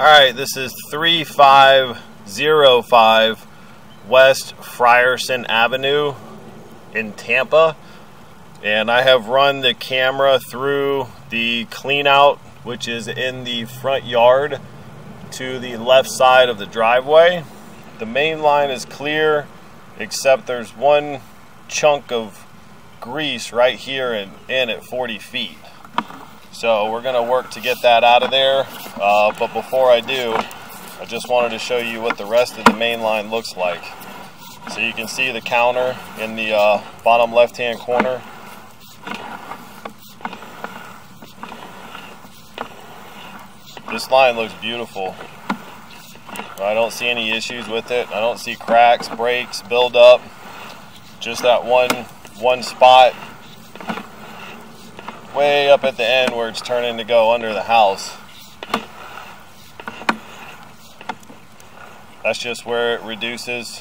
Alright, this is 3505 West Frierson Avenue in Tampa, and I have run the camera through the clean out, which is in the front yard to the left side of the driveway. The main line is clear, except there's one chunk of grease right here and in at 40 feet. So we're gonna work to get that out of there, but before I do, I just wanted to show you what the rest of the main line looks like. So you can see the counter in the bottom left hand corner. This line looks beautiful. I don't see any issues with it. I don't see cracks, breaks, build up, just that one spot way up at the end where it's turning to go under the house. That's just where it reduces,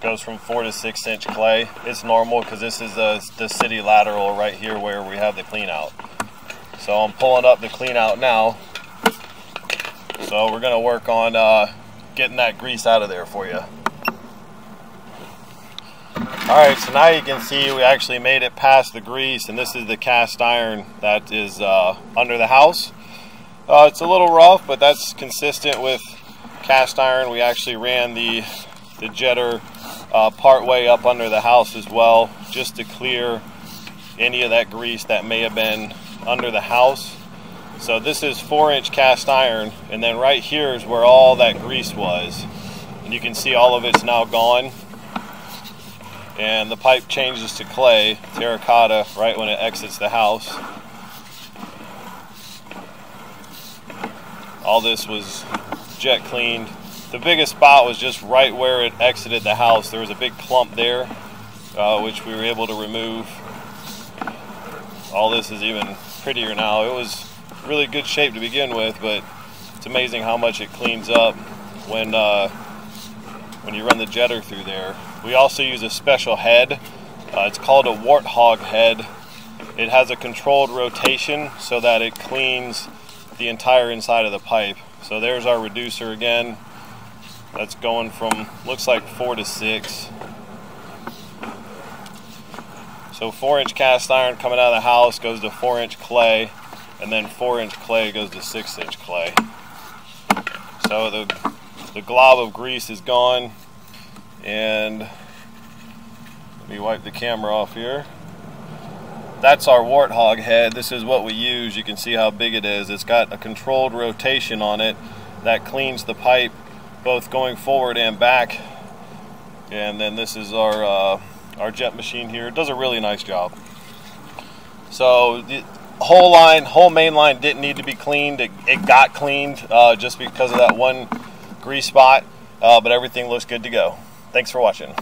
goes from 4 to 6 inch clay. It's normal because this is the city lateral right here where we have the clean out. So I'm pulling up the clean out now. So we're gonna work on getting that grease out of there for you. Alright, so now you can see we actually made it past the grease, and this is the cast iron that is under the house. It's a little rough, but that's consistent with cast iron. We actually ran the jetter part way up under the house as well, just to clear any of that grease that may have been under the house. So this is 4 inch cast iron, and then right here is where all that grease was. And you can see all of it's now gone. And the pipe changes to clay, terracotta, right when it exits the house. All this was jet cleaned. The biggest spot was just right where it exited the house. There was a big clump there, which we were able to remove. All this is even prettier now. It was really good shape to begin with, but it's amazing how much it cleans up when you run the jetter through there. We also use a special head. It's called a warthog head. It has a controlled rotation so that it cleans the entire inside of the pipe. So there's our reducer again. That's going from, looks like 4 to 6. So 4 inch cast iron coming out of the house goes to 4 inch clay, and then 4 inch clay goes to 6 inch clay. So the glob of grease is gone. And let me wipe the camera off here. That's our warthog head. This is what we use. You can see how big it is. It's got a controlled rotation on it that cleans the pipe both going forward and back. And then this is our jet machine here. It does a really nice job. So the whole main line didn't need to be cleaned. It got cleaned just because of that one grease spot, but everything looks good to go. Thanks for watching.